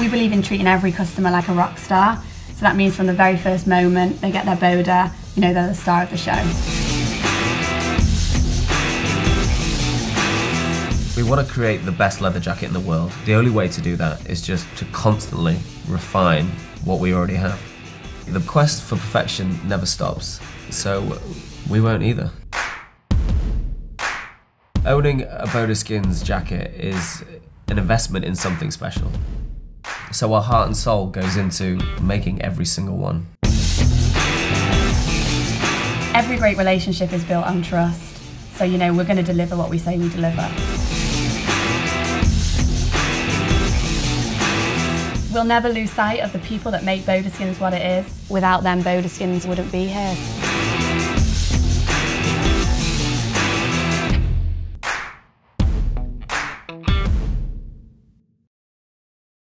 We believe in treating every customer like a rock star, so that means from the very first moment they get their Boda, you know, they're the star of the show. We want to create the best leather jacket in the world. The only way to do that is just to constantly refine what we already have. The quest for perfection never stops, so we won't either. Owning a Boda Skins jacket is an investment in something special. So our heart and soul goes into making every single one. Every great relationship is built on trust. So, you know, we're going to deliver what we say we deliver. We'll never lose sight of the people that make Boda Skins what it is. Without them, Boda Skins wouldn't be here.